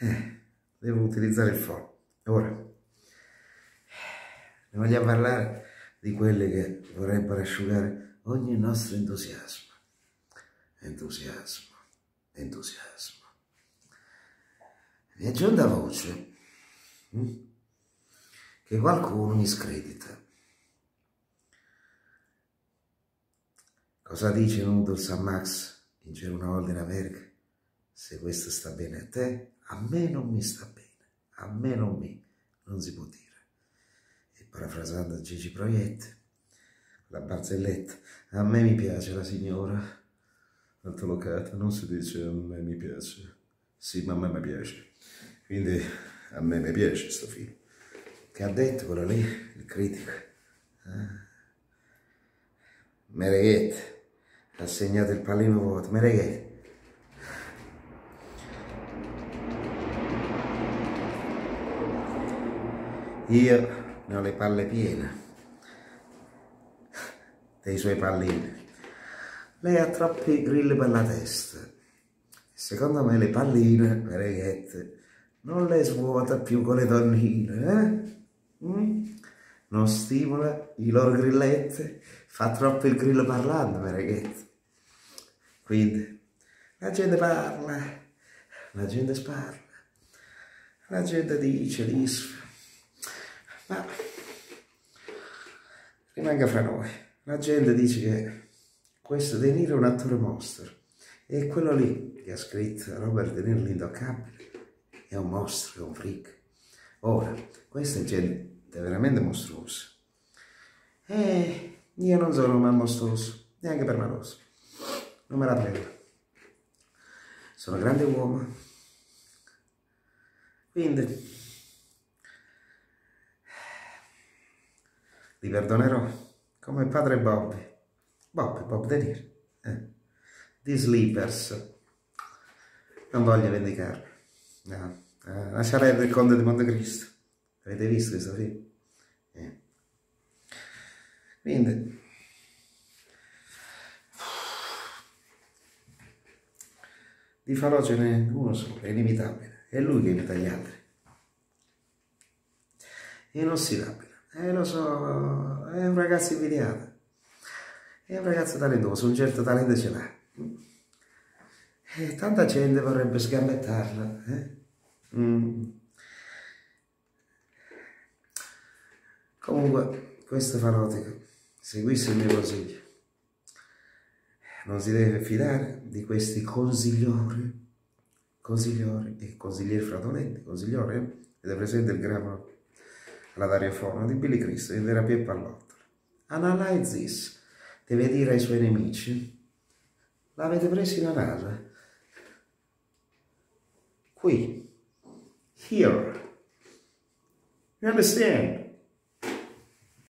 Devo utilizzare il phon. Ora ne vogliamo parlare di quelle che vorrebbero asciugare ogni nostro entusiasmo. Entusiasmo. Mi è giunta voce che qualcuno mi scredita. Cosa dice Noodle San Max in C'era una volta in America? Se questo sta bene a te, a me non mi sta bene. Non si può dire. E parafrasando Gigi Proietti, la barzelletta, a me mi piace la signora. Altolocata, non si dice a me mi piace. Sì, ma a me mi piace. Quindi a me mi piace sto film. Che ha detto quello lì, il critico. Mereghetti, ha segnato il pallino vuoto. Mereghetti. Io ne ho le palle piene dei suoi pallini. Lei ha troppe grille per la testa. Secondo me le palline, Mereghetti, non le svuota più con le donnine, Non stimola i loro grilletti, fa troppo il grillo parlante, Mereghetti. Quindi, la gente parla, la gente sparla, la gente dice, ma rimanga fra noi, la gente dice che questo De Niro è un attore mostro e quello lì che ha scritto Robert De Niro l'indoccabile è un mostro, è un freak. Ora, questa è gente veramente mostruosa e io non sono mai mostruoso, neanche per maloso, non me la prendo. Sono grande uomo, quindi li perdonerò come padre Bobby. Bob De Niro, di Sleepers, non voglio vendicarlo, no. La sorella del Conte di Montecristo, avete visto questo film? Quindi, di farò ce n'è uno solo, è inimitabile, è lui che imita gli altri, inossidabile, lo so, è un ragazzo invidiato. È un ragazzo talentuoso, un certo talento ce l'ha. E tanta gente vorrebbe sgambettarla. Comunque, questo fanotico, seguisse il mio consiglio. Non si deve fidare di questi consigliori. E consiglieri fraudolenti, ed è presente il gramma alla Dariofono di Billy Crystal in terapia e pallottola. Analyze This. Deve dire ai suoi nemici, l'avete preso in analisi, qui, here, you understand?